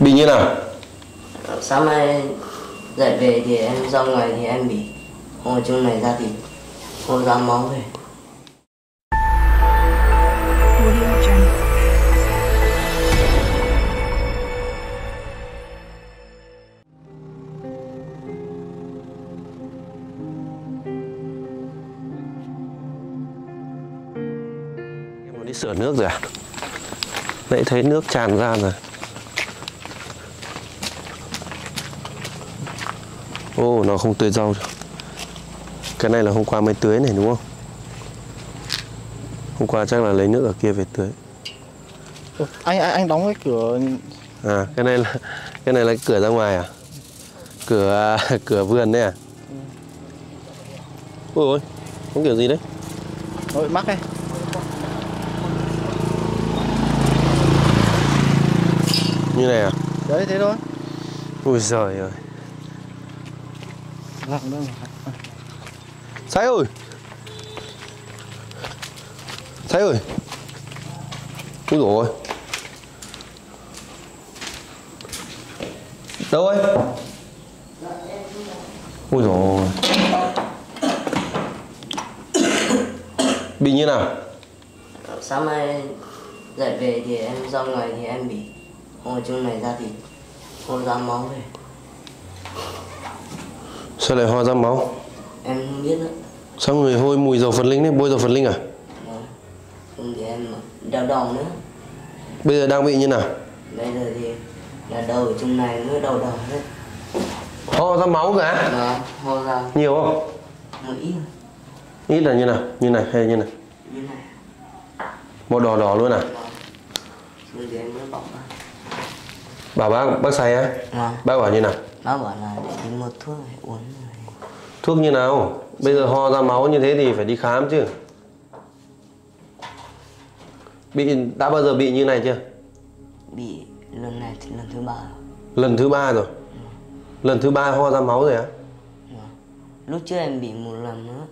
Bị như nào? Sáng nay dậy về thì em ra ngoài thì em bị hô chung này ra thì hô ra máu về. Đi sửa nước rồi à? Nãy thấy nước tràn ra rồi. Ô, nó không tưới rau. Cái này là hôm qua mới tưới này đúng không? Hôm qua chắc là lấy nước ở kia về tưới. Anh đóng cái cửa. À, cái này là cửa ra ngoài à? Cửa vườn đấy à? Ôi ôi, không kiểu gì đấy. Nó bị mắc đây. Như này à? Đấy, thế thôi. Ui giời ơi. Thái ơi. Thái ơi. Úi dồi ôi. Đâu ơi? Úi dồi ôi. Bị như nào? Sáng mai dậy về thì em ra ngoài thì em bị hô chung này ra thì hô ra máu về. Sao lại ho ra máu? Em không biết nữa. Sao người hôi mùi dầu Phật Linh đấy? Bôi dầu Phật Linh à? Vâng. Không thì em đau đầu nữa. Bây giờ đang bị như nào? Bây giờ thì là đầu ở trong này mới đầu đầu hết. Ho ra máu cả? Vâng, ho ra. Nhiều không? Một ít. Ít là như nào? Như này hay như này? Như này. Màu đỏ đỏ luôn à? Vâng. Bây giờ em mới bỏng ra. Bảo bác say á? Vâng. Bác bảo như nào? Bác bảo là để tìm một thuốc để uống. Thuốc như nào? Bây giờ ho ra máu như thế thì phải đi khám chứ. Đã bao giờ bị như này chưa? Bị lần này thì lần thứ ba. Lần thứ ba rồi? Ừ. Lần thứ ba ho ra máu rồi á? Ừ. Lúc trước em bị một lần nữa.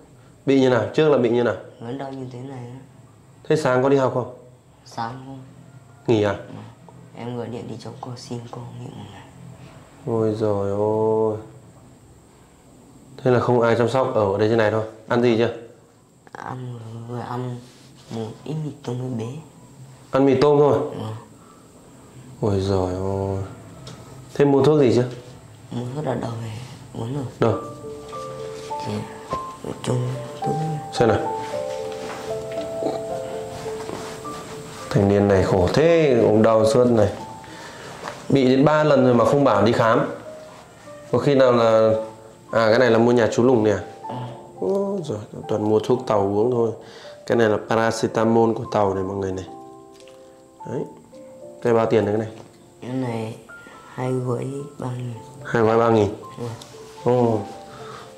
Bị như nào? Trước là bị như nào? Vẫn đau như thế này nữa. Thế sáng có đi học không? Sáng không. Nghỉ à? Ừ. Em gọi điện đi cho cô xin cô nghỉ một ngày. Ôi giời ơi. Thế là không ai chăm sóc, ở đây trên này thôi. Ăn gì chưa? Ăn vừa ăn một ít mì tôm với bé. Ăn mì tôm thôi? Ừ. Ôi giời ơi. Thế mua thuốc gì chưa? Mua thuốc là đầu về uống rồi. Đâu? Thì chung thuốc. Xem nào. Thanh niên này khổ thế, cũng đau suốt này. Bị đến 3 lần rồi mà không bảo đi khám. Có khi nào là... À, cái này là mua nhà chú Lùng nè. Ừ. Ôi giời, toàn mua thuốc tàu uống thôi. Cái này là paracetamol của tàu này mọi người này. Đấy. Cái bao tiền đấy cái này? Cái này 2 gói 3.000. 2 gói 3.000? Ừ. Ồ.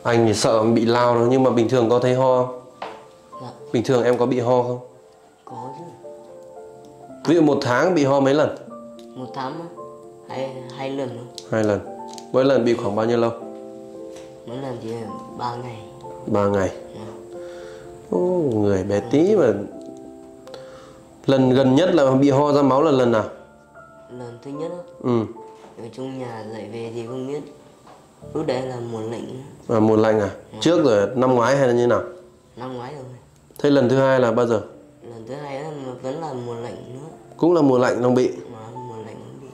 Anh thì sợ bị lao đó, nhưng mà bình thường có thấy ho không? Dạ. Bình thường em có bị ho không? Có chứ. Ví dụ 1 tháng bị ho mấy lần? 1 tháng á? 2 lần luôn. 2 lần. Mỗi lần bị khoảng bao nhiêu lâu? Mỗi lần thì 3 ngày. 3 ngày? Ừ. Ô, người bé tí mà. Lần gần nhất là bị ho ra máu là lần nào? Lần thứ nhất á? Ừ. Ở trong nhà dậy về thì không biết. Lúc đấy là mùa lạnh. À, mùa lạnh à? Ừ. Trước rồi, năm ngoái hay là như nào? Năm ngoái rồi. Thế lần thứ hai là bao giờ? Lần thứ hai đó vẫn là mùa lạnh nữa. Cũng là mùa lạnh đang bị? À, mùa lạnh cũng bị.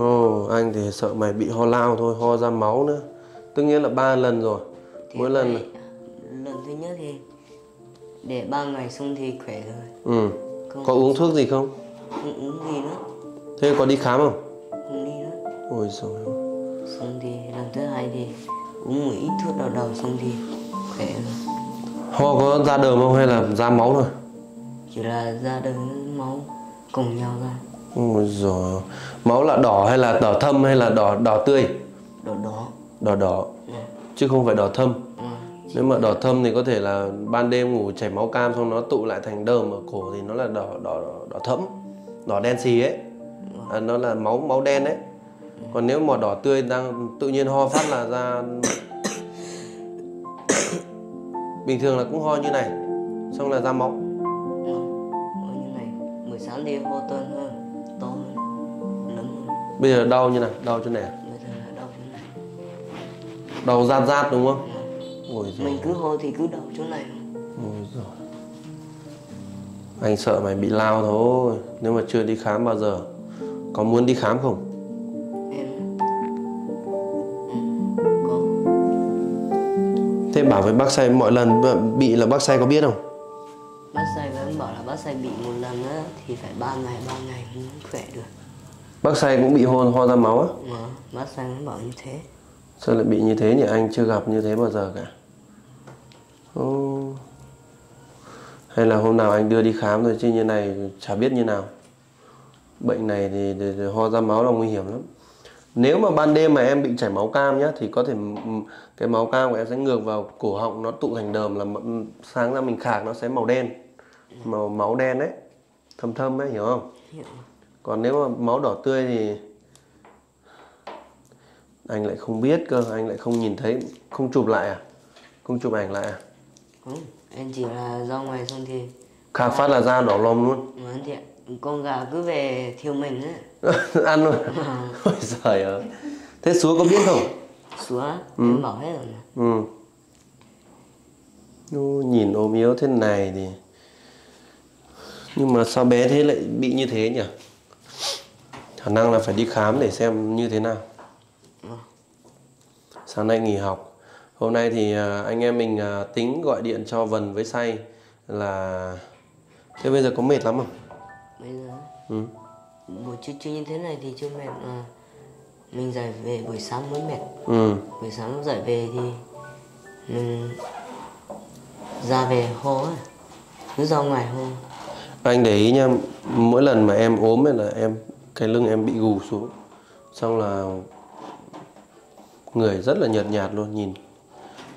Ồ, anh thì sợ mày bị ho lao thôi, ho ra máu nữa. Tức nghĩa là 3 lần rồi. Thì mỗi lần là... Lần thứ nhất thì để 3 ngày xong thì khỏe rồi. Ừ. Không có uống thuốc gì không? Không uống gì nữa. Thế có đi khám không? Không đi nữa. Ôi trời ơi. Xong thì lần thứ hai thì uống một ít thuốc đau đầu xong thì khỏe rồi. Ho có ra đờm không hay là ra máu thôi? Chỉ là ra đờm máu cùng nhau ra. Ôi trời ơi. Máu là đỏ hay là đỏ thâm hay là đỏ tươi? Đỏ đỏ. Đỏ đỏ, ừ. Chứ không phải đỏ thâm, ừ. Nếu mà đỏ thâm thì có thể là ban đêm ngủ chảy máu cam xong nó tụ lại thành đờm ở cổ thì nó là đỏ thẫm, đỏ đen xì ấy, ừ. À, nó là máu đen đấy, ừ. Còn nếu mà đỏ tươi đang tự nhiên ho phát là ra bình thường là cũng ho như này xong là ra máu, ừ. Ho như này buổi sáng đi ho tuần hơn, tối hơn, lớn hơn. Bây giờ đau như này, đau chỗ này. Bây giờ là đau chỗ này. Đau rát rát đúng không? Ôi giời. Mình cứ hô thì cứ đau chỗ này. Ôi giời. Anh sợ mày bị lao thôi. Nếu mà chưa đi khám bao giờ. Có muốn đi khám không? Em... có. Thế bảo với bác Say mọi lần bị là bác Say có biết không? Bác Say với em bảo là bác Say bị một lần á thì phải 3 ngày mới khỏe được. Bác Say cũng bị ho ra máu á? Vâng, bác Say cũng bảo như thế. Sao lại bị như thế nhỉ? Anh chưa gặp như thế bao giờ cả. Hay là hôm nào anh đưa đi khám rồi chứ như này chả biết như nào. Bệnh này thì ho ra máu là nguy hiểm lắm. Nếu mà ban đêm mà em bị chảy máu cam nhá thì có thể cái máu cam của em sẽ ngược vào cổ họng, nó tụ thành đờm, là sáng ra mình khạc nó sẽ màu đen. Màu máu đen đấy, thâm thâm ấy, hiểu không? Hiểu. Còn nếu mà máu đỏ tươi thì anh lại không biết cơ, anh lại không nhìn thấy. Không chụp lại à? Không chụp ảnh lại à? Không, em chỉ là ra ngoài xong thì khạc phát là da đỏ lòm luôn. Vâng chị ạ. Con gà cứ về thiêu mình á. Ăn luôn. Ôi giời ơi. Thế Súa có biết không? Súa em bảo hết rồi. Nhìn ốm yếu thế này thì. Nhưng mà sao bé thế lại bị như thế nhỉ? Khả năng là phải đi khám để xem như thế nào. Sáng nay nghỉ học. Hôm nay thì anh em mình tính gọi điện cho Vân với Say là. Thế bây giờ có mệt lắm không? Bây giờ buổi trưa như thế này thì chưa mệt mà mình dậy về buổi sáng mới mệt. Buổi sáng lúc dậy về thì mình ra về hô ấy, cứ ra ngoài hô. Anh để ý nha, mỗi lần mà em ốm ấy là em cái lưng em bị gù xuống, xong là người rất là nhợt nhạt luôn,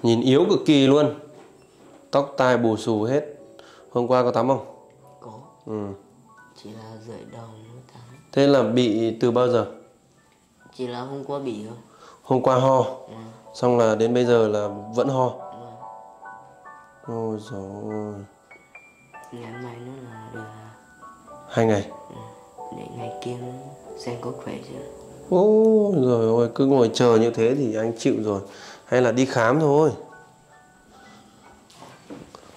nhìn yếu cực kỳ luôn, tóc tai bù xù hết. Hôm qua có tắm không? Có. Chỉ là rưỡi đầu mới tắm. Thế là bị từ bao giờ? Chỉ là hôm qua bị thôi. Hôm qua ho. Xong là đến bây giờ là vẫn ho. Ôi dồi ôi. Ngày hôm nay nó là được 2 ngày. Để ngày kia xem có khỏe chưa. Ôi dồi ôi, cứ ngồi chờ như thế thì anh chịu rồi. Hay là đi khám thôi.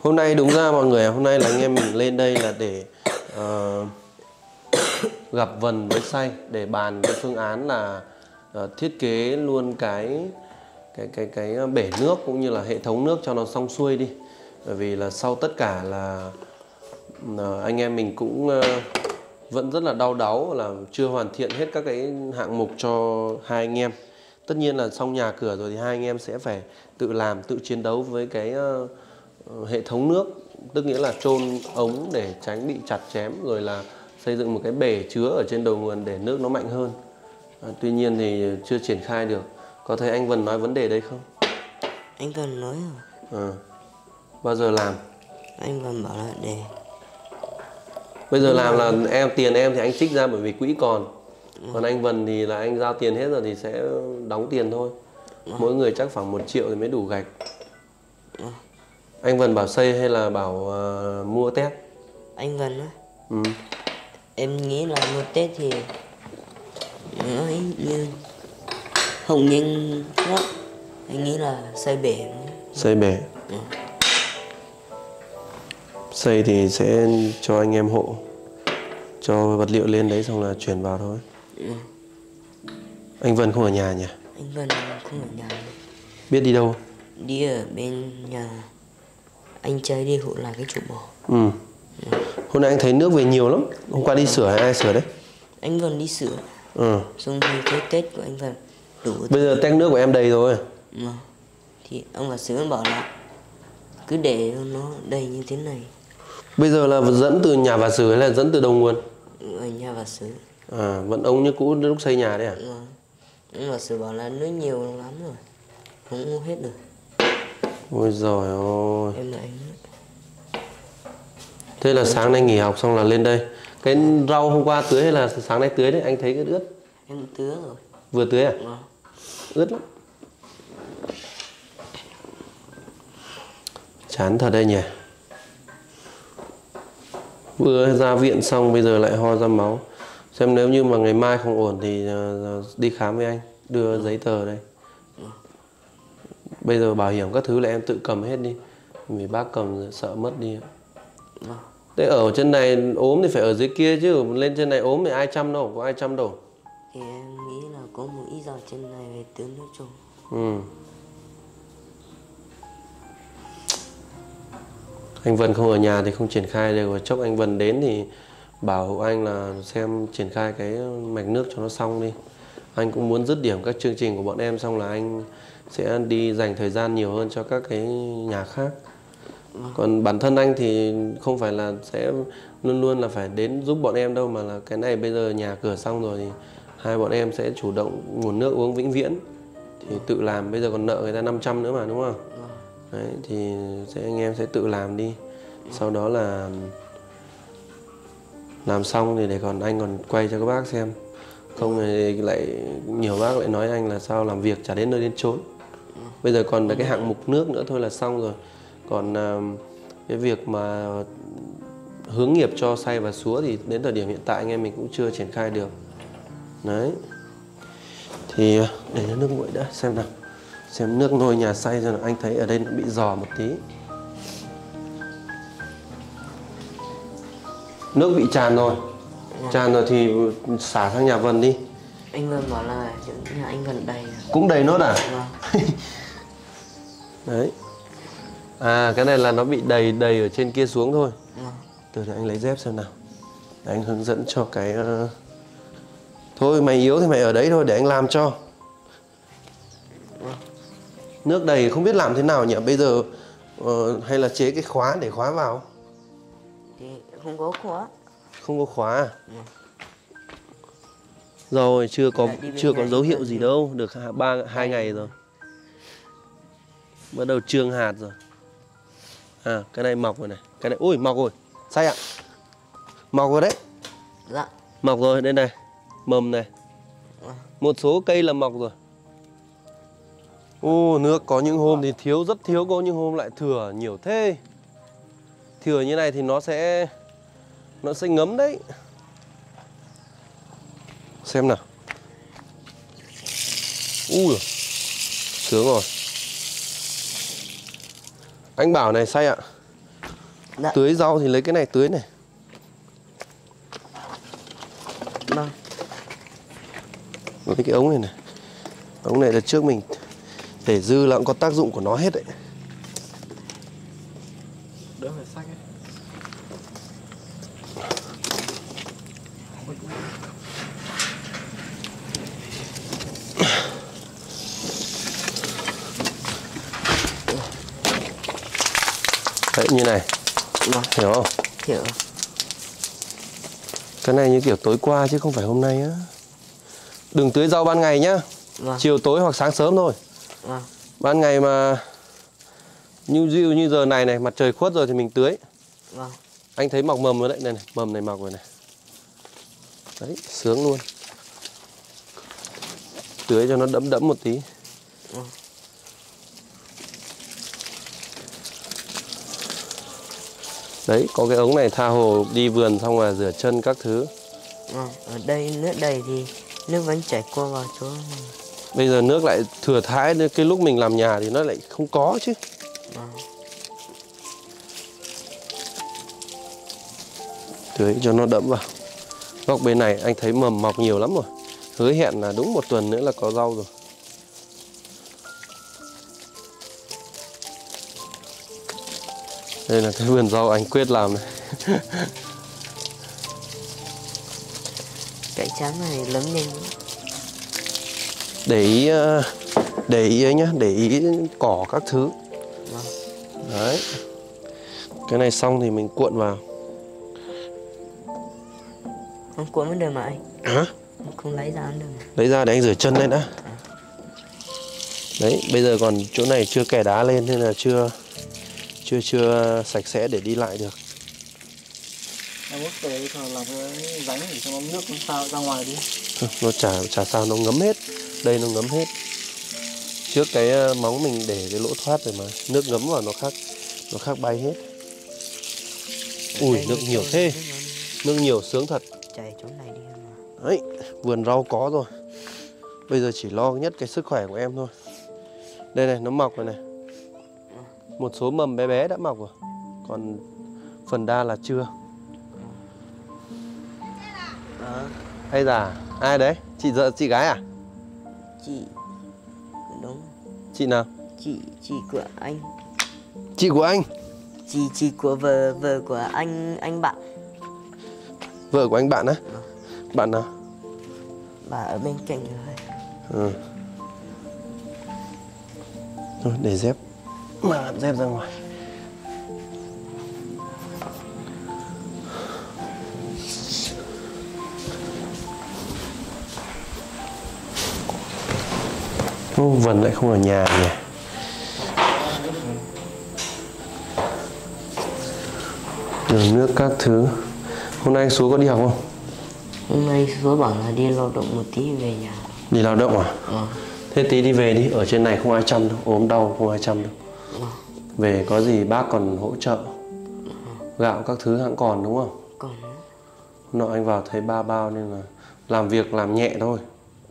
Hôm nay đúng ra mọi người, hôm nay là anh em mình lên đây là để gặp Vân với Say để bàn cái phương án là thiết kế luôn cái bể nước cũng như là hệ thống nước cho nó xong xuôi đi. Bởi vì là sau tất cả là anh em mình cũng vẫn rất là đau đáu là chưa hoàn thiện hết các cái hạng mục cho hai anh em. Tất nhiên là xong nhà cửa rồi thì hai anh em sẽ phải tự làm, tự chiến đấu với cái hệ thống nước. Tức nghĩa là chôn ống để tránh bị chặt chém, rồi là xây dựng một cái bể chứa ở trên đầu nguồn để nước nó mạnh hơn. Tuy nhiên thì chưa triển khai được. Có thấy anh Vân nói vấn đề đấy không? Anh Vân nói rồi. Bao giờ làm? Anh Vân bảo là để bây giờ làm là em, tiền em thì anh trích ra bởi vì quỹ còn. Còn anh Vân thì là anh giao tiền hết rồi thì sẽ đóng tiền thôi. Mỗi người chắc khoảng 1 triệu thì mới đủ gạch. Anh Vân bảo xây hay là bảo mua tét? Anh Vân á? Em nghĩ là mua tét thì nói như Hồng Nhân đó. Anh nghĩ là xây bể. Xây bể. Xây thì sẽ cho anh em hộ, cho vật liệu lên đấy xong là chuyển vào thôi. Anh Vân không ở nhà nhỉ? Anh Vân không ở nhà. Biết đi đâu? Đi ở bên nhà anh trai đi hộ lại cái trụ bò. Hôm nay anh thấy nước về nhiều lắm. Hôm qua đi sửa hay ai sửa đấy? Anh Vân đi sửa. Xong thì cái tết của anh Vân đủ. Bây giờ tét nước của em đầy rồi. Thì ông bà sửa bảo là cứ để nó đầy như thế này. Bây giờ là dẫn từ nhà bà sửa hay là dẫn từ đầu nguồn? Ở nhà bà sửa. Vẫn ống như cũ lúc xây nhà đấy à? Ông bà sửa bảo là nước nhiều lắm rồi, không uống hết được. Ôi giời ơi. Em lại... Thế là sáng nay nghỉ học xong là lên đây. Cái rau hôm qua tưới hay là sáng nay tưới đấy? Anh thấy cái ướt. Em tưới rồi. Vừa tưới à? Ướt lắm. Chán thật đây nhỉ. Vừa ra viện xong bây giờ lại ho ra máu. Xem nếu như mà ngày mai không ổn thì đi khám với anh, đưa giấy tờ đây. Bây giờ bảo hiểm các thứ là em tự cầm hết đi, vì bác cầm sợ mất đi. Thế ở trên này ốm thì phải ở dưới kia chứ, lên trên này ốm thì ai chăm đâu, có ai chăm đâu. Thì em nghĩ là có một ít giờ trên này về tướng nước trùng. Anh Vân không ở nhà thì không triển khai được, chốc anh Vân đến thì bảo anh là xem triển khai cái mạch nước cho nó xong đi. Anh cũng muốn dứt điểm các chương trình của bọn em xong là anh sẽ đi dành thời gian nhiều hơn cho các cái nhà khác. Còn bản thân anh thì không phải là sẽ luôn luôn là phải đến giúp bọn em đâu, mà là cái này bây giờ nhà cửa xong rồi thì hai bọn em sẽ chủ động nguồn nước uống vĩnh viễn. Thì tự làm, bây giờ còn nợ người ta 500 nữa mà, đúng không? Đấy, thì anh em sẽ tự làm đi. Sau đó là làm xong thì để còn anh còn quay cho các bác xem. Không thì lại nhiều bác lại nói anh là sao làm việc chả đến nơi đến chốn. Bây giờ còn cái hạng mục nước nữa thôi là xong rồi. Còn cái việc mà hướng nghiệp cho xay và súa thì đến thời điểm hiện tại anh em mình cũng chưa triển khai được. Đấy. Thì để nước nguội đã, xem nào. Xem nước nôi nhà xay rồi, anh thấy ở đây nó bị giò một tí. Nước bị tràn rồi. Tràn rồi thì xả sang nhà Vân đi. Anh Vân bảo là nhà anh Vân đầy rồi. Cũng đầy nốt à? Vâng. Đấy. À, cái này là nó bị đầy ở trên kia xuống thôi. Từ từ anh lấy dép xem nào. Để anh hướng dẫn cho cái... Thôi mày yếu thì mày ở đấy thôi, để anh làm cho. Nước đầy không biết làm thế nào nhỉ? Bây giờ hay là chế cái khóa để khóa vào? Thì không có khóa. Không có khóa à? Rồi, chưa có dấu hiệu gì đâu. Được 2 ngày rồi. Bắt đầu trương hạt rồi. À, cái này mọc rồi này. Cái này, ui, mọc rồi. Xay ạ. Mọc rồi đấy. Dạ. Mọc rồi, đây này. Mầm này. Một số cây là mọc rồi. Ô, nước có những hôm thì thiếu, rất thiếu. Có những hôm lại thừa, nhiều thế. Thừa như này thì nó sẽ ngấm đấy. Xem nào. Ui, sướng rồi. Anh bảo này Say ạ. Đã. Tưới rau thì lấy cái này tưới này. Đã. Lấy cái ống này này. Ống này là trước mình để dư là cũng có tác dụng của nó hết đấy. Đỡ phải xách ấy. Đấy, như này. Hiểu không? Hiểu. Cái này như kiểu tối qua chứ không phải hôm nay á. Đừng tưới rau ban ngày nhá. Chiều tối hoặc sáng sớm thôi. Ban ngày mà như giờ này này, mặt trời khuất rồi thì mình tưới. Anh thấy mọc mầm rồi đấy, này này, mầm này mọc rồi này. Đấy, sướng luôn. Tưới cho nó đẫm đẫm một tí. Đấy, có cái ống này tha hồ đi vườn xong là rửa chân các thứ. Ở đây nước đầy thì nước vẫn chảy qua vào chỗ. Bây giờ nước lại thừa thãi, cái lúc mình làm nhà thì nó lại không có chứ. Tưới cho nó đẫm vào. Góc bên này anh thấy mầm mọc nhiều lắm rồi. Hứa hẹn là đúng một tuần nữa là có rau rồi. Đây là cái vườn rau anh Quyết làm này. Cái tráng này lớn nhanh. Để ý ấy nhá, để ý cỏ các thứ. Đấy. Cái này xong thì mình cuộn vào. Không cuộn mới được mà anh. Hả? Không lấy ra được. Lấy ra để anh rửa chân lên đã. Đấy, bây giờ còn chỗ này chưa kẻ đá lên nên là chưa sạch sẽ để đi lại được. Em bớt về thường làm cái rãnh để cho nước nó sao ra ngoài đi. Nó chả sao, nó ngấm hết. Đây nó ngấm hết. Trước cái móng mình để cái lỗ thoát rồi mà nước ngấm vào nó khác bay hết. Ui, nước nhiều thế. Nước nhiều sướng thật. Chảy chỗ này đi mà. Đấy, vườn rau có rồi. Bây giờ chỉ lo nhất cái sức khỏe của em thôi. Đây này, nó mọc rồi này. Một số mầm bé bé đã mọc rồi. Còn phần đa là chưa. Hay là ai đấy? Chị vợ, chị gái à? Chị. Đúng. Chị nào? Chị của anh. Chị của anh? Chị của vợ của anh bạn. Vợ của anh bạn á? Ừ. Bạn nào? Bà ở bên cạnh rồi. Ừ. Thôi để dép. Mà làm dép ra ngoài. Vân lại không ở nhà nhỉ. Đường nước các thứ. Hôm nay Súa có đi học không? Hôm nay Súa bảo là đi lao động một tí về nhà. Đi lao động à? Ừ. Thế tí đi về đi, ở trên này không ai chăm đâu, ốm đau không ai chăm đâu. Ừ. Về có gì bác còn hỗ trợ. Ừ. Gạo các thứ hẳn còn đúng không? Còn. Hôm nọ anh vào thấy ba bao nên là làm việc làm nhẹ thôi.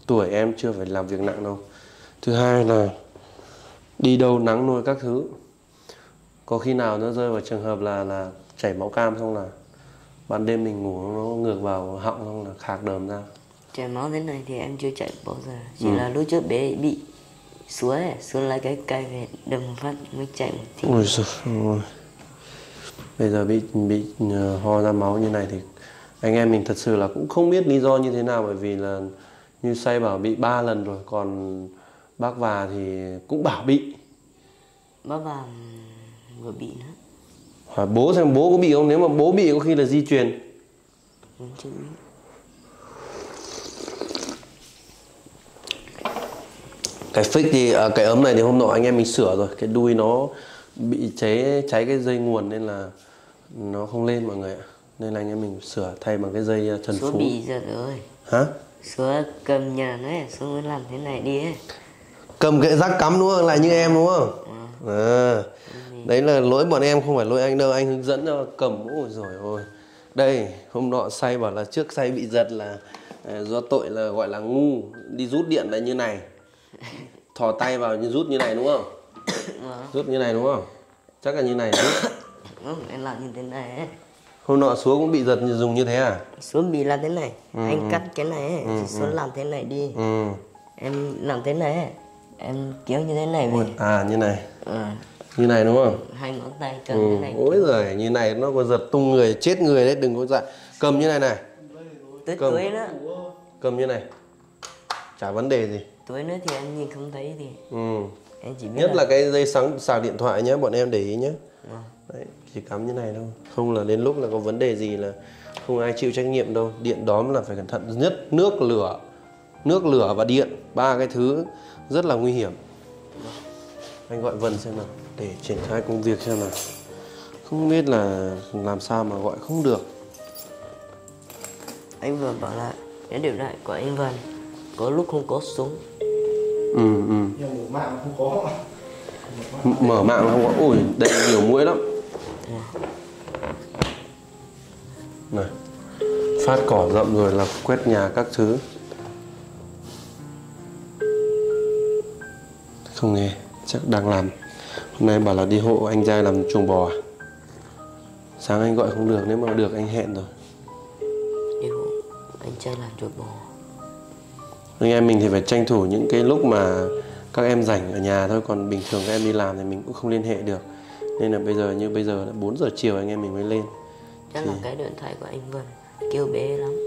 Tuổi em chưa phải làm việc nặng đâu. Thứ hai là đi đâu nắng nuôi các thứ. Có khi nào nó rơi vào trường hợp là chảy máu cam xong là ban đêm mình ngủ nó ngược vào họng xong là khạc đờm ra. Chảy máu thế này thì em chưa chảy bao giờ. Chỉ là lúc trước bé bị xuống lấy cái cây về đầm phát mới chảy một tí. Ôi giời ơi. Bây giờ bị ho ra máu như này thì anh em mình thật sự là cũng không biết lý do như thế nào. Bởi vì là như Say bảo bị 3 lần rồi, còn bác Và thì cũng bảo bị. Bác Và vừa bị nữa. Hỏi bố xem bố có bị không, nếu mà bố bị có khi là di truyền. Cái phích thì, cái ấm này thì hôm nọ anh em mình sửa rồi. Cái đuôi nó bị cháy cái dây nguồn nên là nó không lên mọi người ạ. Nên là anh em mình sửa thay bằng cái dây trần phú. Số bị giờ rồi. Hả? Số cầm nhà đấy, số mới làm thế này đi ấy. Cầm cái rác cắm đúng không? Lại như em đúng không? À, đấy là lỗi bọn em, không phải lỗi anh đâu. Anh hướng dẫn cho cầm. Ôi giời ơi. Đây, hôm nọ Say bảo là trước Say bị giật là do tội là gọi là ngu. Đi rút điện lại như này. Thò tay vào như rút như này đúng không? Rút như này đúng không? Chắc là như này đúng không? Em làm như thế này ấy. Hôm nọ Súa cũng bị giật dùng như thế à? Súa bị làm thế này. Anh cắt cái này ấy. Súa làm thế này đi. Em làm thế này ấy. Em kéo như thế này về. À như này. Như này đúng không? Hai ngón tay cầm như này. Ôi giời, như này nó có giật tung người, chết người đấy, đừng có dại. Cầm như này này. Tới túi nữa. Cầm như này. Chả vấn đề gì. Túi nữa thì anh nhìn không thấy thì. Em chỉ biết. Nhất là cái dây sạc điện thoại nhé, bọn em để ý nhé. Đấy, chỉ cắm như này thôi. Không là đến lúc là có vấn đề gì là không ai chịu trách nhiệm đâu. Điện đóm là phải cẩn thận nhất, nước lửa và điện, ba cái thứ rất là nguy hiểm. Anh gọi Vân xem nào, để triển khai công việc xem nào. Không biết là làm sao mà gọi không được. Anh vừa bảo là cái điều đại của anh Vân có lúc không có súng. Nhưng mở mạng không có. Mở mạng không có. Ôi, đây nhiều muỗi lắm. Này, phát cỏ rậm rồi là quét nhà các thứ. Không nghe, chắc đang làm. Hôm nay bảo là đi hộ anh trai làm chuồng bò à? Sáng anh gọi không được, nếu mà được anh hẹn rồi. Đi hộ anh trai làm chuồng bò. Anh em mình thì phải tranh thủ những cái lúc mà các em rảnh ở nhà thôi. Còn bình thường các em đi làm thì mình cũng không liên hệ được. Nên là bây giờ là 4 giờ chiều anh em mình mới lên. Chắc thì... là cái điện thoại của anh Vân kêu bé lắm.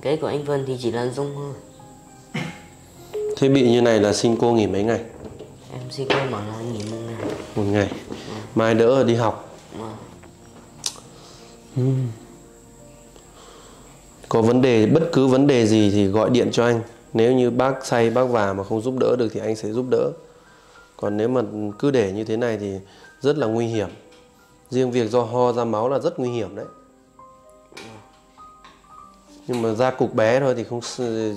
Cái của anh Vân thì chỉ là rung thôi. Thế bị như này là xin cô nghỉ mấy ngày? Em xin cô bảo là nghỉ một ngày. Một ngày. Mai đỡ rồi đi học. Có vấn đề, bất cứ vấn đề gì thì gọi điện cho anh. Nếu như bác Say, bác Và mà không giúp đỡ được thì anh sẽ giúp đỡ. Còn nếu mà cứ để như thế này thì rất là nguy hiểm. Riêng việc do ho ra máu là rất nguy hiểm đấy. Nhưng mà ra cục bé thôi thì không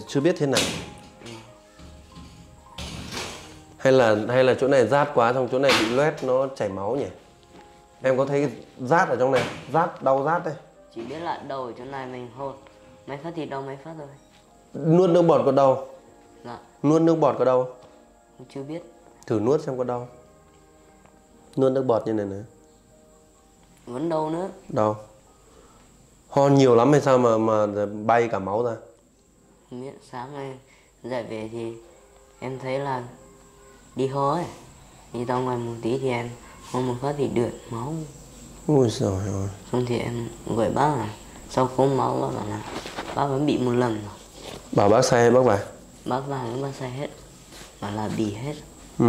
chưa biết thế nào. Hay là chỗ này rát quá, xong chỗ này bị loét nó chảy máu nhỉ? Em có thấy rát ở trong này, rát, đau rát đây. Chỉ biết là đầu chỗ này mình hột Máy phát thì đau máy phát rồi. Nuốt nước bọt có đau? Dạ. Nuốt nước bọt có đau? Chưa biết. Thử nuốt xem có đau. Nuốt nước bọt như này nữa. Vẫn đau nữa. Đau. Ho nhiều lắm hay sao mà bay cả máu ra? Không biết, sáng nay dậy về thì em thấy là đi ho ấy. Đi ra ngoài một tí thì em ho một phát thì đượt máu. Ôi giời ơi. Xong thì em gọi bác là sau khống máu bác bảo là bác vẫn bị một lần rồi. Bảo bác sai hay bác vào? Bác vào cũng bác sai hết. Bảo là bị hết. Ừ.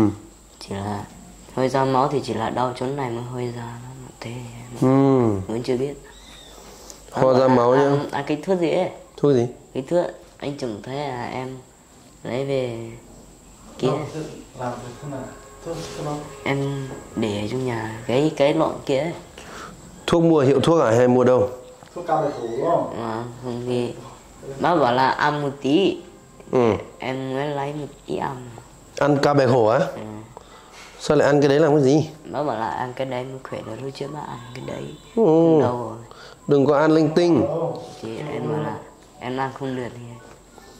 Chỉ là hơi ra máu thì chỉ là đau chỗ này mới hơi ra. Thế vẫn chưa biết. Ho ra máu nhá. Cái thuốc gì ấy? Thuốc gì? Cái thuốc anh chừng thấy là em lấy về kia. Làm được không nào? Thuốc không? Em để trong nhà cái lọ kia ấy. Thuốc mua hiệu thuốc à hay mua đâu? Thuốc cao để thủ đúng không? À, không thì bác bảo là ăn một tí. Ừ. Em mới lấy một tí ăn. Ăn cá bè khổ á? Ừ. Sao lại ăn cái đấy làm cái gì? Bác bảo là ăn cái đấy mới khỏe được thôi chứ bác ăn cái đấy. Ừ. Đâu rồi. Đừng có ăn linh tinh. Thì em bảo là em ăn không được thì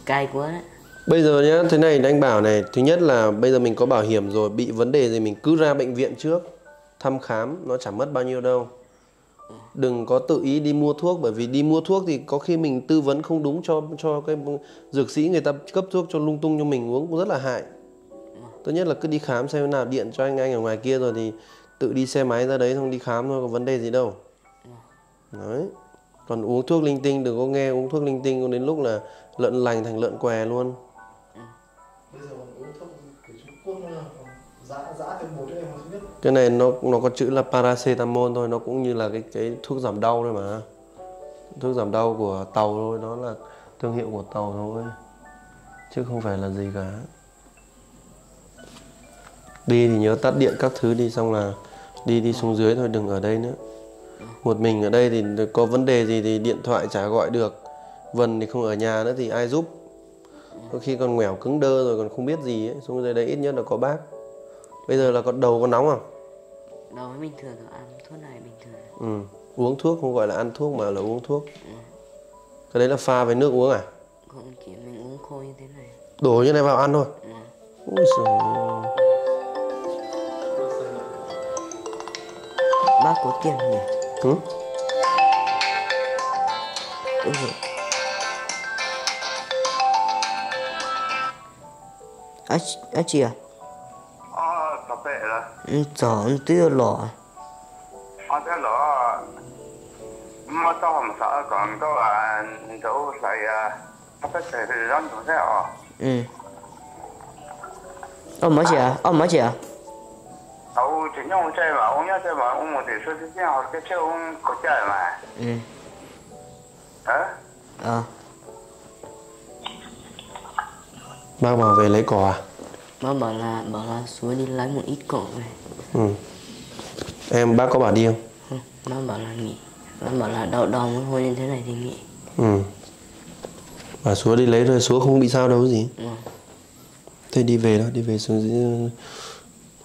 cay quá đấy. Bây giờ nhá, thế này anh bảo này. Thứ nhất là bây giờ mình có bảo hiểm rồi. Bị vấn đề gì mình cứ ra bệnh viện trước. Thăm khám, nó chẳng mất bao nhiêu đâu. Đừng có tự ý đi mua thuốc. Bởi vì đi mua thuốc thì có khi mình tư vấn không đúng cho cái dược sĩ, người ta cấp thuốc cho lung tung cho mình uống cũng rất là hại. Tốt nhất là cứ đi khám xem thế nào. Điện cho anh ở ngoài kia rồi thì tự đi xe máy ra đấy xong đi khám thôi, có vấn đề gì đâu. Đấy. Còn uống thuốc linh tinh đừng có nghe, uống thuốc linh tinh đến lúc là lợn lành thành lợn què luôn. Bây giờ uống thuốc của Trung Quốc dã thêm bột đấy em không biết. Cái này nó có chữ là paracetamol thôi, nó cũng như là cái thuốc giảm đau thôi mà. Thuốc giảm đau của Tàu thôi, nó là thương hiệu của Tàu thôi. Chứ không phải là gì cả. Đi thì nhớ tắt điện các thứ đi, xong là đi xuống dưới thôi, đừng ở đây nữa. Một mình ở đây thì có vấn đề gì thì điện thoại chả gọi được. Vân thì không ở nhà nữa thì ai giúp. Có khi còn ngoẻo cứng đơ rồi còn không biết gì ấy. Xuống dưới đây ít nhất là có bác. Bây giờ là còn đầu có nóng không? Đầu mới bình thường rồi, ăn thuốc này bình thường. Ừ, uống thuốc không gọi là ăn thuốc mà là uống thuốc. Ừ. Cái đấy là pha với nước uống à? Không, chỉ mình uống khô như thế này. Đổ như này vào ăn thôi? Ừ. Ôi giời ơi. Bác có tiền không nhỉ? Ừ. Ừ. À chị à? À, cà phê là. Chào, anh tiêu lọ. Anh tiêu lọ. Mà tao không sợ còn tao là chỗ lại cà phê thì rắn chỗ thế à? Ừ. Ông mấy chị à? Ông mấy chị à? Tao chỉ nhau chơi mà ông nhá, chơi mà ông một tỷ số thì nhau cái chơi ông có chơi mà. Ừ. Hả? À. Bác bảo về lấy cỏ à? Bác bảo là xuống đi lấy một ít cỏ về. Ừ. Em bác có bảo đi không? Không, bác bảo là nghỉ. Bác bảo là đau mới hôi như thế này thì nghỉ. Ừ. Bà xuống đi lấy rồi, xuống không bị sao đâu gì. Ừ. Thế đi về đó, đi về xuống dưới.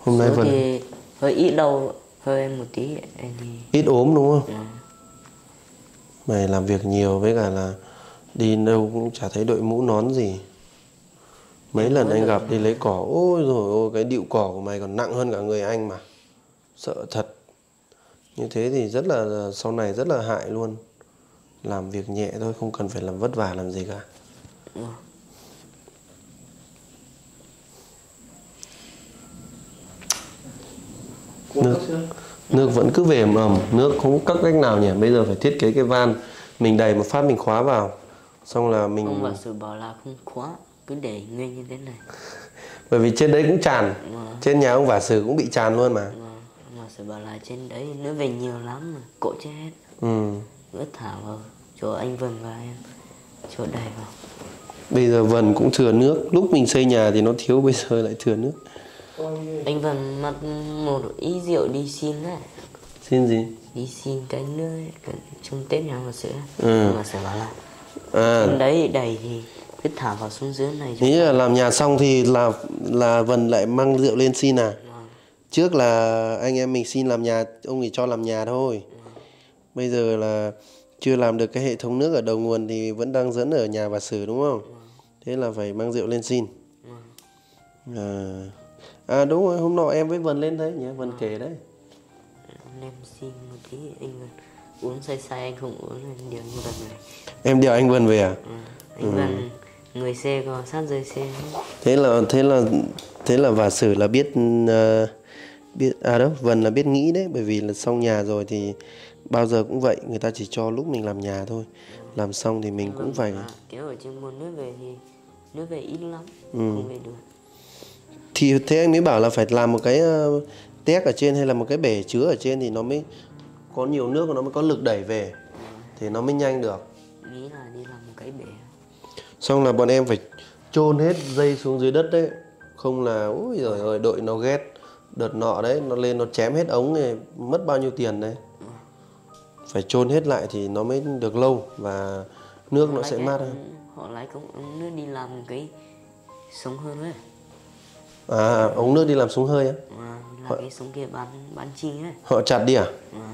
Hôm nay vẫn thì hơi ít đau, hơi em một tí em thì... Ít ốm đúng không? Ừ. Mày làm việc nhiều với cả là đi đâu cũng chả thấy đội mũ nón gì. Mấy lần anh gặp đi lấy cỏ, ôi rồi ôi, cái điệu cỏ của mày còn nặng hơn cả người anh mà. Sợ thật. Như thế thì rất là, sau này rất là hại luôn. Làm việc nhẹ thôi, không cần phải làm vất vả làm gì cả. Ừ. Nước vẫn cứ về ẩm, nước không có cách nào nhỉ. Bây giờ phải thiết kế cái van, mình đẩy một phát mình khóa vào. Xong là mình... Ông bà sự bảo là không khóa, cứ để nguyên như thế này. Bởi vì trên đấy cũng tràn. Trên nhà ông bà sử cũng bị tràn luôn mà. Ông bà sử bảo là trên đấy nó về nhiều lắm mà, cỗ chết hết. Ừ. Ướt thả vào chỗ anh Vân và em, chỗ đầy vào. Bây giờ Vân cũng thừa nước, lúc mình xây nhà thì nó thiếu, bây giờ lại thừa nước. Anh Vân mặt một ý rượu đi xin đấy. Xin gì? Đi xin cái nước trong Tết nhà mà sữa. Ừ. Mà sẽ bảo là à, đấy đầy thì cứ thả vào xuống dưới này. Thế là làm nhà xong thì là Vân lại mang rượu lên xin à? Ừ. Trước là anh em mình xin làm nhà, ông thì cho làm nhà thôi. Ừ. Bây giờ là chưa làm được cái hệ thống nước ở đầu nguồn thì vẫn đang dẫn ở nhà bà Sử đúng không? Thế là phải mang rượu lên xin. À đúng rồi, hôm nọ em với Vân lên đấy nhỉ, Vân kể đấy. Em xin một tí, anh uống say say anh không uống, anh điều anh Vân về. Em điều anh Vân về à? Anh Vân người xe còn sát rơi xe. Thế là bà Sử là biết Vân là biết nghĩ đấy, bởi vì là xong nhà rồi thì bao giờ cũng vậy, người ta chỉ cho lúc mình làm nhà thôi. Làm xong thì mình cũng phải kéo ở trên nguồn nước về thì nước về ít lắm, không về được. Thì thế anh mới bảo là phải làm một cái téc ở trên hay là một cái bể chứa ở trên thì nó mới có nhiều nước và nó mới có lực đẩy về, thì nó mới nhanh được. Nghĩ là đi làm một cái bể. Xong là bọn em phải chôn hết dây xuống dưới đất đấy, không là ôi giời ơi đội nó ghét. Đợt nọ đấy nó lên nó chém hết ống thì mất bao nhiêu tiền đấy. Phải chôn hết lại thì nó mới được lâu và nước nó sẽ mát hơn. Họ lái ống nước đi làm cái sống hơi đấy. À, ống nước đi làm súng hơi á? À, họ... cái súng kia bán chi ấy. Họ chặt đi à? À?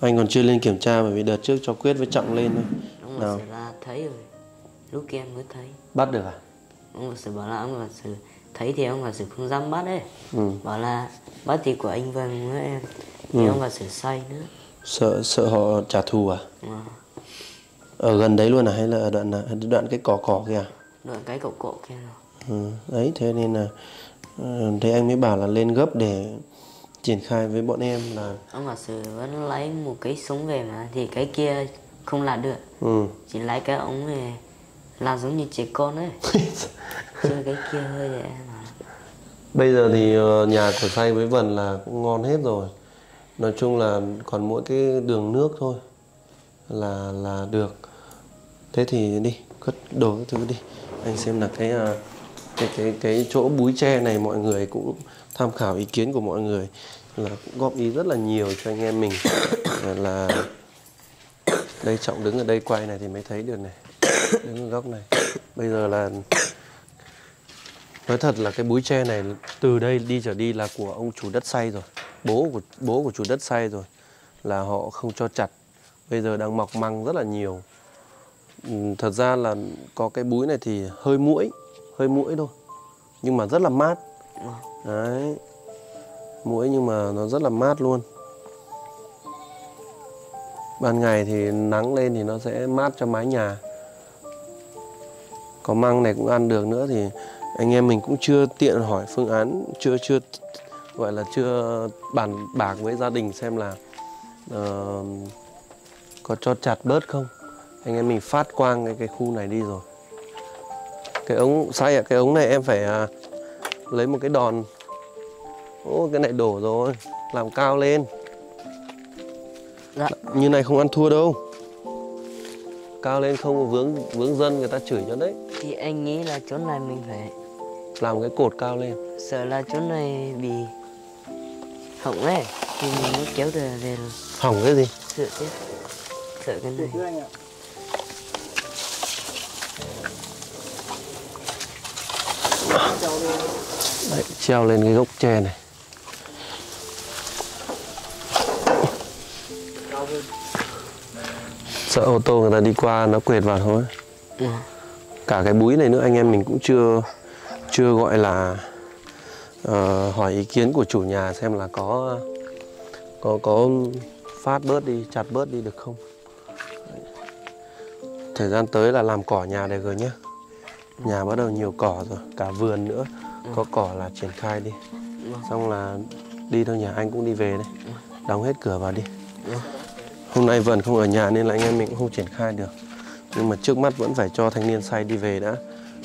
Anh còn chưa lên kiểm tra bởi vì đợt trước cho Quyết với Trọng lên thôi. Ông nào sẽ là thấy rồi, lúc kia em mới thấy. Bắt được à? Ông sẽ bảo là ông là sự thấy thì ông là sự không dám bắt đấy. Bảo là bắt thì của anh Vân với em, thì ông là sự say nữa. Sợ họ trả thù à? À? Ở gần đấy luôn à hay là ở đoạn cái cỏ kia à? Đoạn cái cỏ kia rồi. Đấy, thế nên là thế anh mới bảo là lên gấp để triển khai với bọn em là ông bà Sử vẫn lấy một cái súng về mà thì cái kia không là được, chỉ lấy cái ống về là giống như trẻ con ấy. Chơi cái kia hơi vậy mà. Bây giờ thì nhà của Say với Vân là cũng ngon hết rồi, nói chung là còn mỗi cái đường nước thôi là được. Thế thì đi cất đồ các thứ đi. Anh xem là cái chỗ búi tre này mọi người cũng tham khảo ý kiến của mọi người, là góp ý rất là nhiều cho anh em mình. Là đây, Trọng đứng ở đây quay này thì mới thấy được này, đứng ở góc này. Bây giờ là nói thật là cái búi tre này từ đây đi trở đi là của ông chủ đất Say rồi, bố của chủ đất Say rồi, là họ không cho chặt. Bây giờ đang mọc măng rất là nhiều. Thật ra là có cái búi này thì hơi muỗi thôi, nhưng mà rất là mát. Đấy, muỗi nhưng mà nó rất là mát luôn. Ban ngày thì nắng lên thì nó sẽ mát cho mái nhà. Có măng này cũng ăn được nữa, thì anh em mình cũng chưa tiện hỏi phương án, chưa gọi là chưa bàn bạc với gia đình xem là có cho chặt bớt không. Anh em mình phát quang cái khu này đi rồi. Cái ống Sai ạ, cái ống này em phải lấy một cái đòn. Ô, cái này đổ rồi, làm cao lên. Dạ. Như này không ăn thua đâu. Cao lên không vướng dân người ta chửi cho đấy. Thì anh nghĩ là chỗ này mình phải làm cái cột cao lên. Sợ là chỗ này bị hỏng ấy, thì mình mới kéo về rồi. Hỏng cái gì? Sợ cái này. Đấy, treo lên cái gốc tre này. Sợ ô tô người ta đi qua nó quệt vào thôi. Cả cái búi này nữa anh em mình cũng chưa gọi là hỏi ý kiến của chủ nhà xem là có phát bớt đi, chặt bớt đi được không. Đấy. Thời gian tới là làm cỏ nhà này rồi nhé. Nhà bắt đầu nhiều cỏ rồi, cả vườn nữa. Có cỏ là triển khai đi. Xong là đi thôi, nhà anh cũng đi về đấy. Đóng hết cửa vào đi. Hôm nay Vân không ở nhà nên là anh em mình cũng không triển khai được. Nhưng mà trước mắt vẫn phải cho thanh niên Say đi về đã.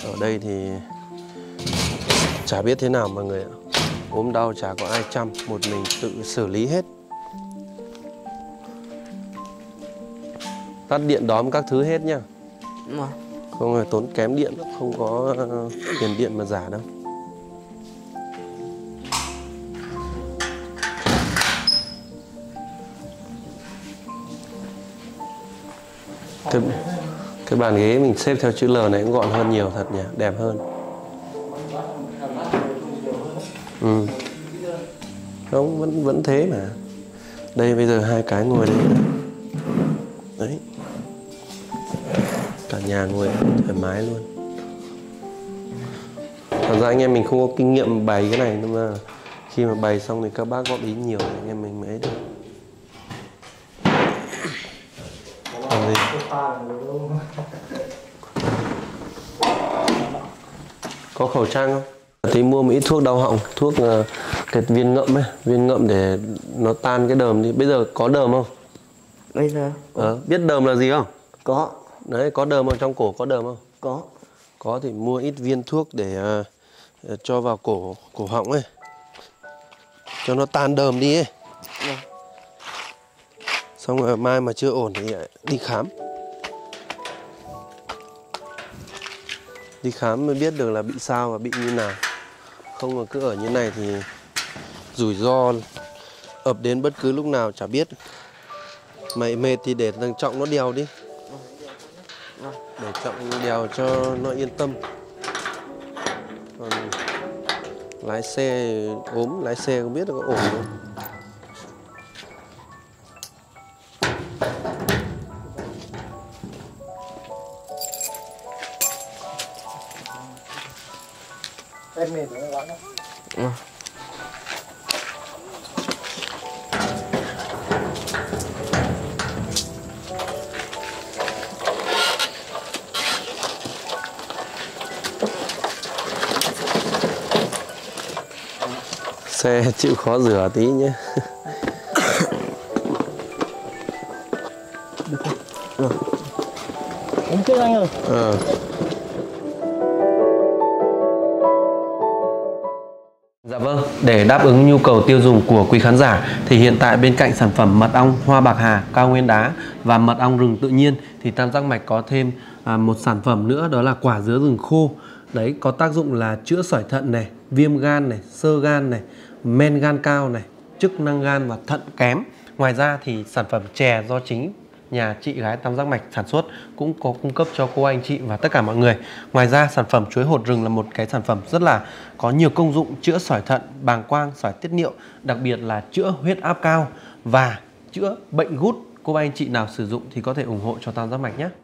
Ở đây thì chả biết thế nào mọi người ạ. Ốm đau chả có ai chăm, một mình tự xử lý hết. Tắt điện đóm các thứ hết nhá. Không phải tốn kém điện, không có tiền điện mà giả đâu. Cái bàn ghế mình xếp theo chữ L này cũng gọn hơn nhiều thật nhỉ, đẹp hơn. Không, vẫn thế mà. Đây bây giờ hai cái ngồi đây. Đấy, cả nhà ngồi thoải mái luôn. Thật ra anh em mình không có kinh nghiệm bày cái này, nhưng mà khi mà bày xong thì các bác góp ý nhiều thì anh em mình mới được. Có khẩu trang không? Tí mua một ít thuốc đau họng, thuốc cái viên ngậm ấy, viên ngậm để nó tan cái đờm đi. Bây giờ có đờm không? Bây giờ biết đờm là gì không? Có. Đấy, có đờm ở trong cổ, có đờm không? Có. Có thì mua ít viên thuốc để cho vào cổ họng ấy, cho nó tan đờm đi ấy. Xong rồi mai mà chưa ổn thì đi khám. Đi khám mới biết được là bị sao và bị như nào. Không mà cứ ở như này thì rủi ro ập đến bất cứ lúc nào chả biết. Mày mệt thì để thằng Trọng nó đèo đi. Để Trọng đèo cho nó yên tâm. Còn lái xe ốm, lái xe không biết là có ổn không. Em mệt lắm. Xe chịu khó rửa tí nhé. Đúng chứ anh ơi. Dạ vâng, để đáp ứng nhu cầu tiêu dùng của quý khán giả thì hiện tại bên cạnh sản phẩm mật ong Hoa Bạc Hà, Cao Nguyên Đá và mật ong rừng tự nhiên thì Tam Giác Mạch có thêm một sản phẩm nữa, đó là quả dứa rừng khô. Đấy, có tác dụng là chữa sỏi thận này, viêm gan này, xơ gan này, men gan cao này, chức năng gan và thận kém. Ngoài ra thì sản phẩm chè do chính nhà chị gái Tam Giác Mạch sản xuất cũng có cung cấp cho cô anh chị và tất cả mọi người. Ngoài ra sản phẩm chuối hột rừng là một cái sản phẩm rất là có nhiều công dụng chữa sỏi thận, bàng quang, sỏi tiết niệu, đặc biệt là chữa huyết áp cao và chữa bệnh gút. Cô anh chị nào sử dụng thì có thể ủng hộ cho Tam Giác Mạch nhé.